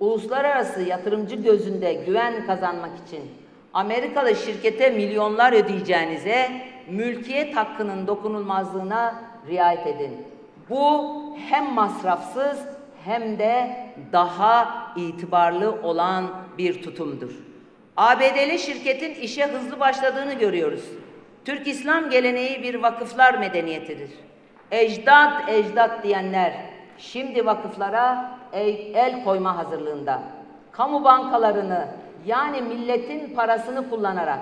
uluslararası yatırımcı gözünde güven kazanmak için Amerikalı şirkete milyonlar ödeyeceğinize, mülkiyet hakkının dokunulmazlığına riayet edin. Bu hem masrafsız hem de daha itibarlı olan bir tutumdur. ABD'li şirketin işe hızlı başladığını görüyoruz. Türk İslam geleneği bir vakıflar medeniyetidir. Ecdat ecdat diyenler şimdi vakıflara el koyma hazırlığında. Kamu bankalarını, yani milletin parasını kullanarak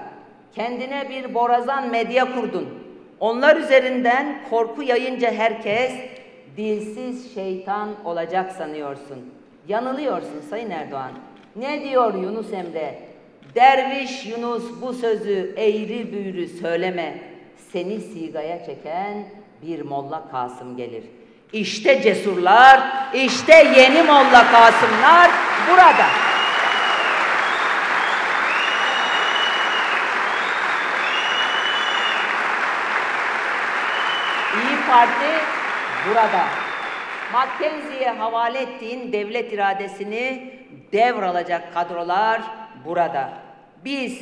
kendine bir borazan medya kurdun. Onlar üzerinden korku yayınca herkes dilsiz şeytan olacak sanıyorsun. Yanılıyorsun Sayın Erdoğan. Ne diyor Yunus Emre? Derviş Yunus, bu sözü eğri büğrü söyleme. Seni sigaya çeken bir Molla Kasım gelir. İşte cesurlar, işte yeni Molla Kasımlar burada. İYİ Parti burada. Mackenzie'ye havale ettiğin devlet iradesini devralacak kadrolar burada. Biz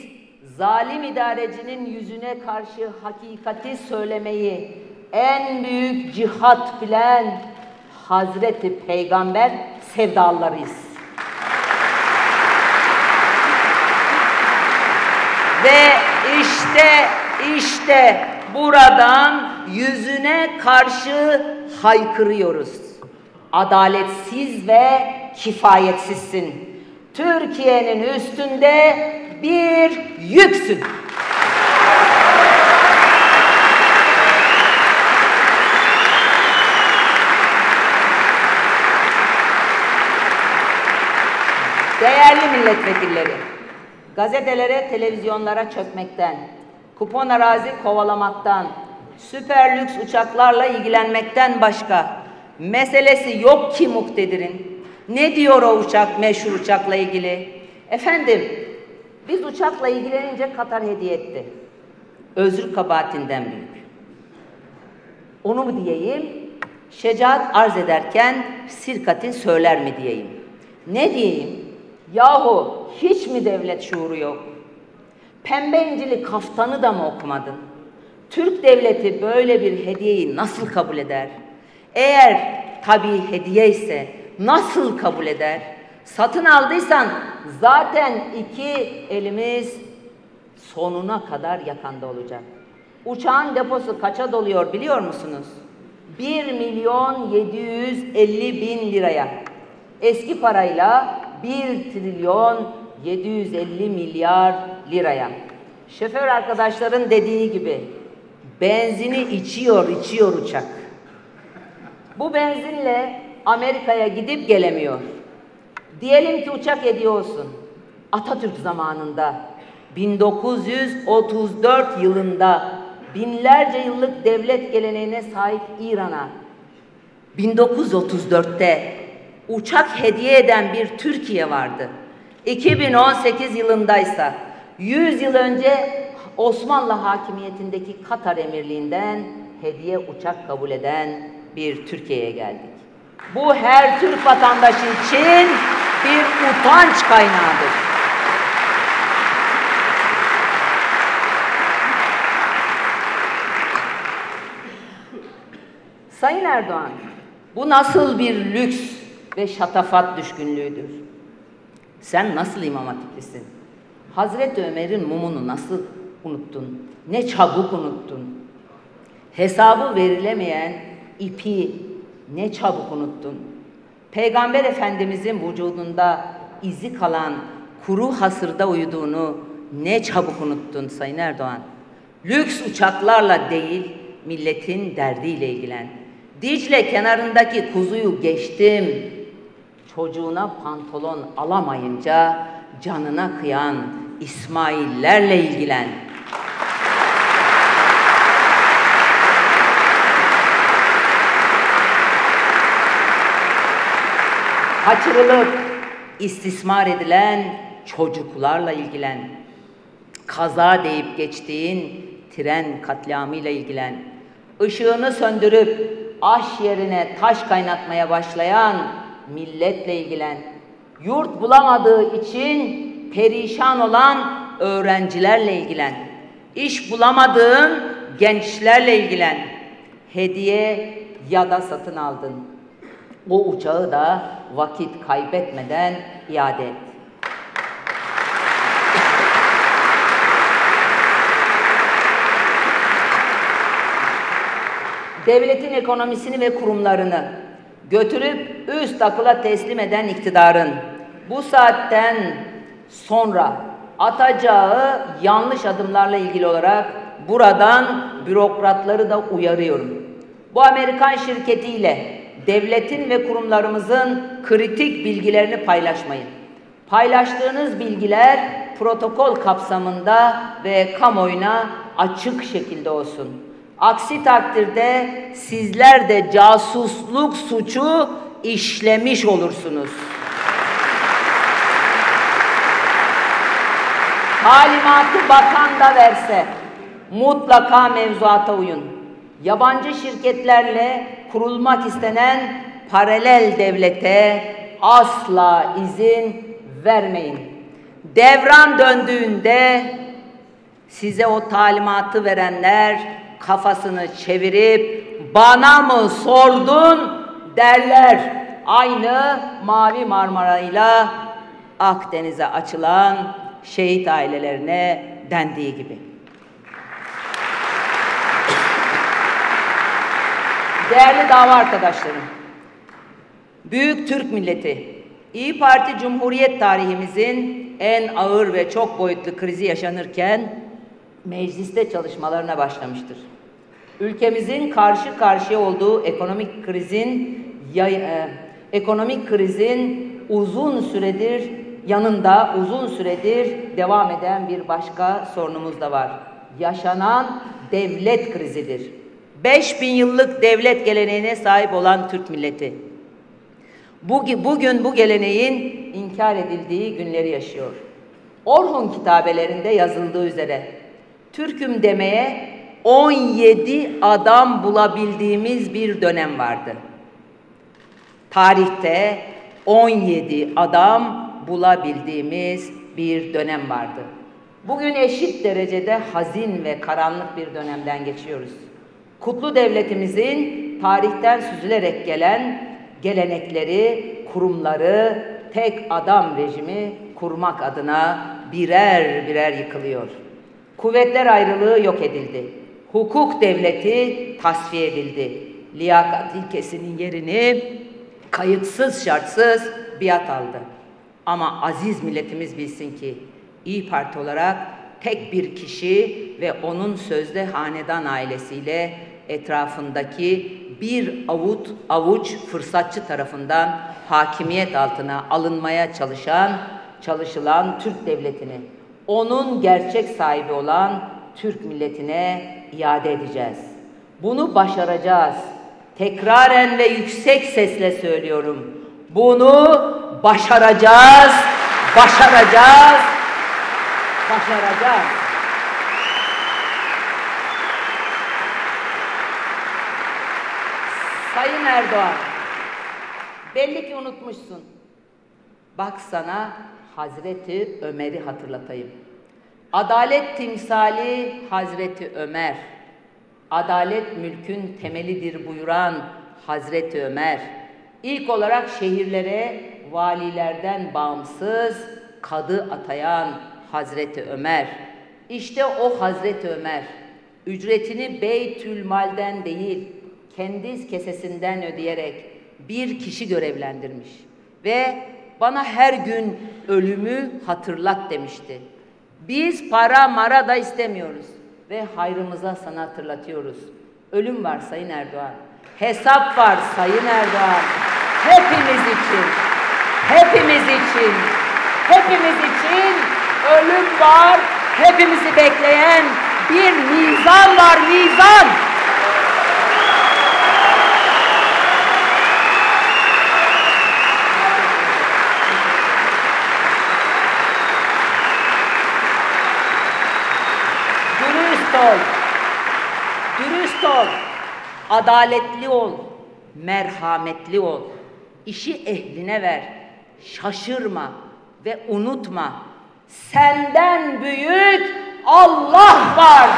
zalim idarecinin yüzüne karşı hakikati söylemeyi en büyük cihat bilen Hazreti Peygamber sevdalarıyız. Ve işte buradan yüzüne karşı haykırıyoruz. Adaletsiz ve kifayetsizsin. Türkiye'nin üstünde bir yüksün. Değerli milletvekilleri, gazetelere, televizyonlara çökmekten, kupon arazi kovalamaktan, süper lüks uçaklarla ilgilenmekten başka meselesi yok ki muktedirin. Ne diyor o uçak, meşhur uçakla ilgili? Efendim, biz uçakla ilgilenince Katar hediye etti. Özür kabahatinden büyük. Onu mu diyeyim? Şecaat arz ederken sirkatin söyler mi diyeyim? Ne diyeyim? Yahu hiç mi devlet şuuru yok? Pembe İncil'i kaftanı da mı okumadın? Türk devleti böyle bir hediyeyi nasıl kabul eder? Eğer tabii hediye ise nasıl kabul eder? Satın aldıysan zaten iki elimiz sonuna kadar yakanda olacak. Uçağın deposu kaça doluyor biliyor musunuz? 1.750.000 liraya. Eski parayla 1.750 milyar liraya. Şoför arkadaşların dediği gibi benzini içiyor uçak. Bu benzinle Amerika'ya gidip gelemiyor. Diyelim ki uçak hediye olsun. Atatürk zamanında 1934 yılında binlerce yıllık devlet geleneğine sahip İran'a 1934'te uçak hediye eden bir Türkiye vardı. 2018 yılındaysa 100 yıl önce Osmanlı hakimiyetindeki Katar Emirliği'nden hediye uçak kabul eden bir Türkiye'ye geldik. Bu her Türk vatandaşı için bir utanç kaynağıdır. Sayın Erdoğan, bu nasıl bir lüks ve şatafat düşkünlüğüdür? Sen nasıl imam hatiplisin? Hazreti Ömer'in mumunu nasıl unuttun? Ne çabuk unuttun? Hesabı verilemeyen ipi ne çabuk unuttun? Peygamber Efendimizin vücudunda izi kalan kuru hasırda uyuduğunu ne çabuk unuttun Sayın Erdoğan? Lüks uçaklarla değil, milletin derdiyle ilgilen. Dicle kenarındaki kuzuyu geçtim. Çocuğuna pantolon alamayınca canına kıyan İsmaillerle ilgilen. Kaçırılıp istismar edilen çocuklarla ilgilen. Kaza deyip geçtiğin tren katliamıyla ilgilen. Işığını söndürüp aş yerine taş kaynatmaya başlayan milletle ilgilen. yurt bulamadığı için perişan olan öğrencilerle ilgilen, iş bulamadığın gençlerle ilgilen, hediye ya da satın aldın. O uçağı da vakit kaybetmeden iade et. Devletin ekonomisini ve kurumlarını götürüp üst akıla teslim eden iktidarın bu saatten sonra atacağı yanlış adımlarla ilgili olarak buradan bürokratları da uyarıyorum. Bu Amerikan şirketiyle devletin ve kurumlarımızın kritik bilgilerini paylaşmayın. Paylaştığınız bilgiler protokol kapsamında ve kamuoyuna açık şekilde olsun. Aksi takdirde sizler de casusluk suçu işlemiş olursunuz. Talimatı bakan da verse mutlaka mevzuata uyun. Yabancı şirketlerle kurulmak istenen paralel devlete asla izin vermeyin. Devran döndüğünde size o talimatı verenler kafasını çevirip bana mı sordun derler. Aynı Mavi Marmara'yla Akdeniz'e açılan şehit ailelerine dendiği gibi. Değerli dava arkadaşlarım, Büyük Türk Milleti, İYİ Parti Cumhuriyet tarihimizin en ağır ve çok boyutlu krizi yaşanırken mecliste çalışmalarına başlamıştır. Ülkemizin karşı karşıya olduğu ekonomik krizin uzun süredir devam eden bir başka sorunumuz da var. Yaşanan devlet krizidir. 5000 yıllık devlet geleneğine sahip olan Türk milleti bugün bu geleneğin inkar edildiği günleri yaşıyor. Orhun kitabelerinde yazıldığı üzere Türk'üm demeye 17 adam bulabildiğimiz bir dönem vardı. Tarihte 17 adam bulabildiğimiz bir dönem vardı. Bugün eşit derecede hazin ve karanlık bir dönemden geçiyoruz. Kutlu devletimizin tarihten süzülerek gelen gelenekleri, kurumları, tek adam rejimi kurmak adına birer birer yıkılıyor. Kuvvetler ayrılığı yok edildi. Hukuk devleti tasfiye edildi. Liyakat ilkesinin yerini kayıtsız şartsız biat aldı. Ama aziz milletimiz bilsin ki İYİ Parti olarak tek bir kişi ve onun sözde hanedan ailesiyle etrafındaki bir avuç fırsatçı tarafından hakimiyet altına alınmaya çalışılan Türk devletini, onun gerçek sahibi olan Türk milletine iade edeceğiz. Bunu başaracağız. Tekraren ve yüksek sesle söylüyorum. Bunu başaracağız, başaracağız, başaracağız. Sayın Erdoğan, belli ki unutmuşsun. Bak sana Hazreti Ömer'i hatırlatayım. Adalet timsali Hazreti Ömer, adalet mülkün temelidir buyuran Hazreti Ömer, ilk olarak şehirlere valilerden bağımsız kadı atayan Hazreti Ömer. İşte o Hazreti Ömer, ücretini Beytülmal'den değil, kendi kesesinden ödeyerek bir kişi görevlendirmiş ve bana her gün ölümü hatırlat demişti. Biz para mara da istemiyoruz ve hayrımıza sana hatırlatıyoruz. Ölüm var Sayın Erdoğan. Hesap var Sayın Erdoğan. Hepimiz için, hepimiz için, hepimiz için ölüm var. Hepimizi bekleyen bir mizan var, mizan. Dürüst ol, adaletli ol, merhametli ol, işi ehline ver, şaşırma ve unutma, senden büyük Allah var.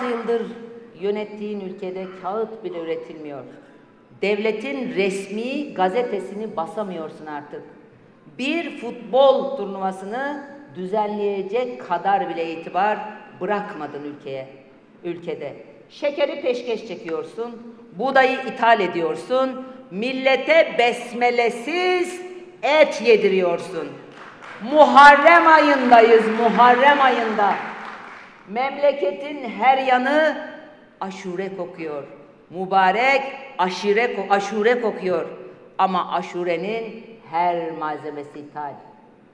...16 yıldır yönettiğin ülkede kağıt bile üretilmiyor. Devletin resmi gazetesini basamıyorsun artık. Bir futbol turnuvasını düzenleyecek kadar bile itibar bırakmadın ülkede. Şekeri peşkeş çekiyorsun, buğdayı ithal ediyorsun, millete besmelesiz et yediriyorsun. Muharrem ayındayız, Muharrem ayında. Memleketin her yanı aşure kokuyor. Mübarek aşure kokuyor. Ama aşurenin her malzemesi ithal.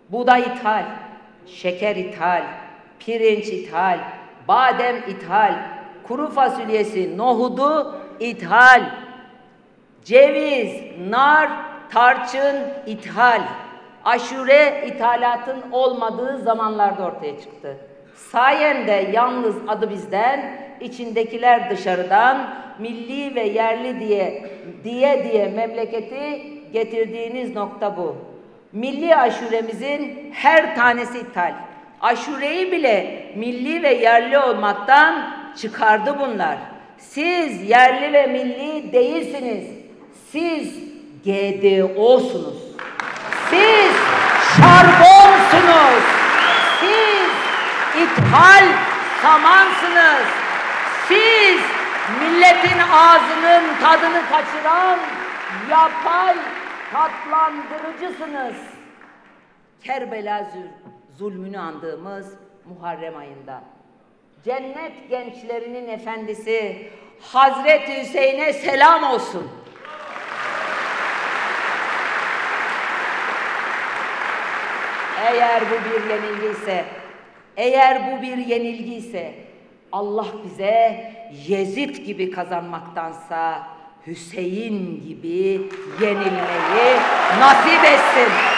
Buğday ithal, şeker ithal, pirinç ithal, badem ithal, kuru fasulyesi, nohudu ithal, ceviz, nar, tarçın ithal. Aşure ithalatın olmadığı zamanlarda ortaya çıktı. Sayende yalnız adı bizden, içindekiler dışarıdan, milli ve yerli diye memleketi getirdiğiniz nokta bu. Milli aşuremizin her tanesi ithal. Aşureyi bile milli ve yerli olmaktan çıkardı bunlar. Siz yerli ve milli değilsiniz. Siz GDO'sunuz. Siz şarbonsunuz. İthal samansınız. Siz milletin ağzının tadını kaçıran yapay tatlandırıcısınız. Kerbela zulmünü andığımız Muharrem ayında cennet gençlerinin efendisi Hazreti Hüseyin'e selam olsun. Eğer bu bir yenilgiyse, Allah bize Yezid gibi kazanmaktansa Hüseyin gibi yenilmeyi nasip etsin.